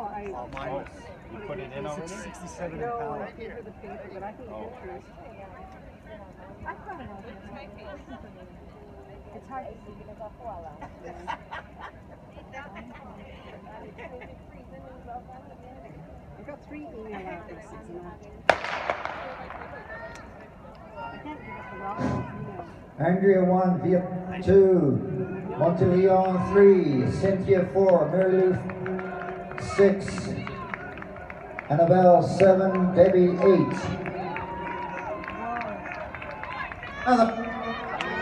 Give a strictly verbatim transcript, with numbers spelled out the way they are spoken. five. Oh, minus. You put it in over there? sixty-seven. No, I paid for the paper, but I can get oh. yours. I've got it all. It's hard to see because I'll fall out. I've got three email addresses now. Andrea one, Viet two. Monteleone three, Cynthia four, Mary Lou six, Annabelle seven, Debbie eight. Another.